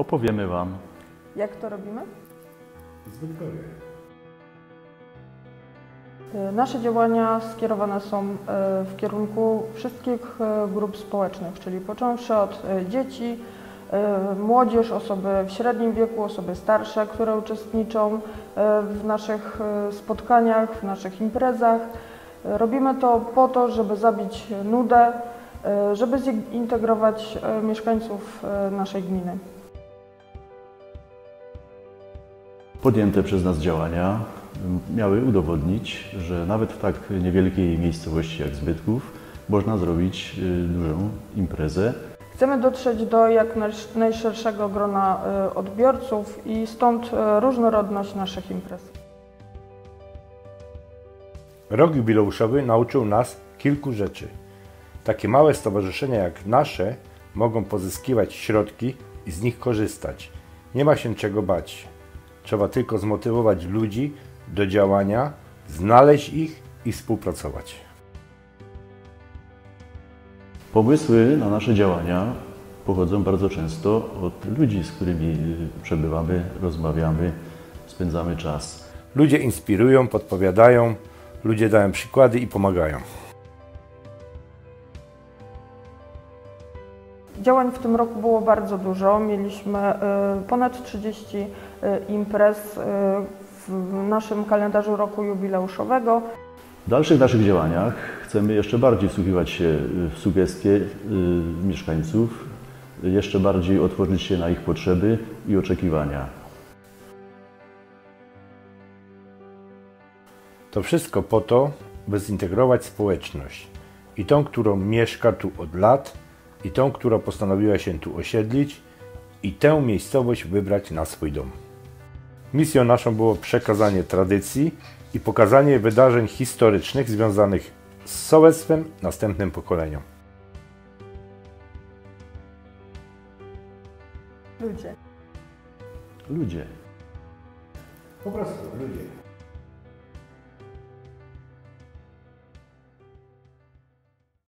opowiemy Wam. Jak to robimy? Nasze działania skierowane są w kierunku wszystkich grup społecznych, czyli począwszy od dzieci, młodzież, osoby w średnim wieku, osoby starsze, które uczestniczą w naszych spotkaniach, w naszych imprezach. Robimy to po to, żeby zabić nudę, żeby zintegrować mieszkańców naszej gminy. Podjęte przez nas działania miały udowodnić, że nawet w tak niewielkiej miejscowości jak Zbytków można zrobić dużą imprezę. Chcemy dotrzeć do jak najszerszego grona odbiorców i stąd różnorodność naszych imprez. Rok jubileuszowy nauczył nas kilku rzeczy. Takie małe stowarzyszenia jak nasze mogą pozyskiwać środki i z nich korzystać. Nie ma się czego bać. Trzeba tylko zmotywować ludzi do działania, znaleźć ich i współpracować. Pomysły na nasze działania pochodzą bardzo często od ludzi, z którymi przebywamy, rozmawiamy, spędzamy czas. Ludzie inspirują, podpowiadają, ludzie dają przykłady i pomagają. Działań w tym roku było bardzo dużo. Mieliśmy ponad 30 imprez w naszym kalendarzu roku jubileuszowego. W dalszych naszych działaniach chcemy jeszcze bardziej wsłuchiwać się w sugestie mieszkańców, jeszcze bardziej otworzyć się na ich potrzeby i oczekiwania. To wszystko po to, by zintegrować społeczność i tą, którą mieszka tu od lat, i tą, która postanowiła się tu osiedlić i tę miejscowość wybrać na swój dom. Misją naszą było przekazanie tradycji i pokazanie wydarzeń historycznych związanych z sołectwem następnym pokoleniom. Ludzie. Ludzie. Po prostu ludzie.